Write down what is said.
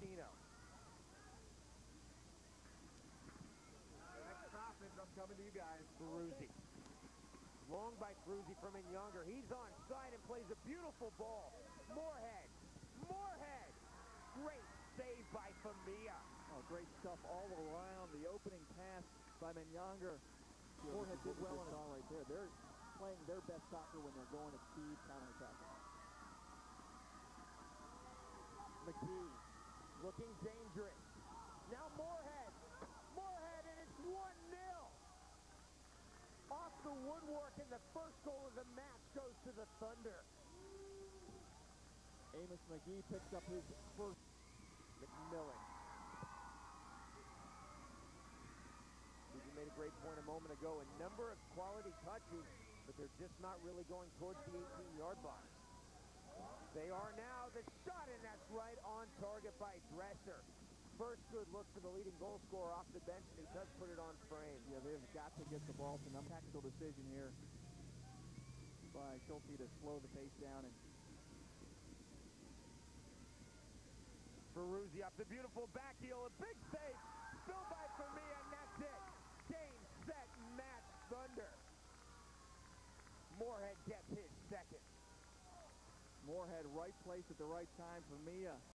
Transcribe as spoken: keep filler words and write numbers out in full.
Martino. The next profit, I'm coming to you guys, Ferruzzi. Long by Ferruzzi from Menyongar. He's on side and plays a beautiful ball. Morehead. Morehead. Great save by Femia. Oh, great stuff all around. The opening pass by Menyongar. Morehead did well on it all right there. They're playing their best soccer when they're going to speed counterattack. McKee looking dangerous. Now Morehead. Morehead, and it's one nil. Off the woodwork, and the first goal of the match goes to the Thunder. Amos Magee picks up his first. McMillan. You made a great point a moment ago. A number of quality touches, but they're just not really going towards the eighteen-yard box. They are now. The shot, and that's right on target by Dresser. First good look for the leading goal scorer off the bench, and he does put it on frame. Yeah, they've got to get the ball. It's an tactical decision here by Schulte to slow the pace down. And Ferruzzi up the beautiful back heel. A big save. Still by Femia, and that's it. Game, set, match, Thunder. Morehead gets his second. Morehead, right place at the right time. Femia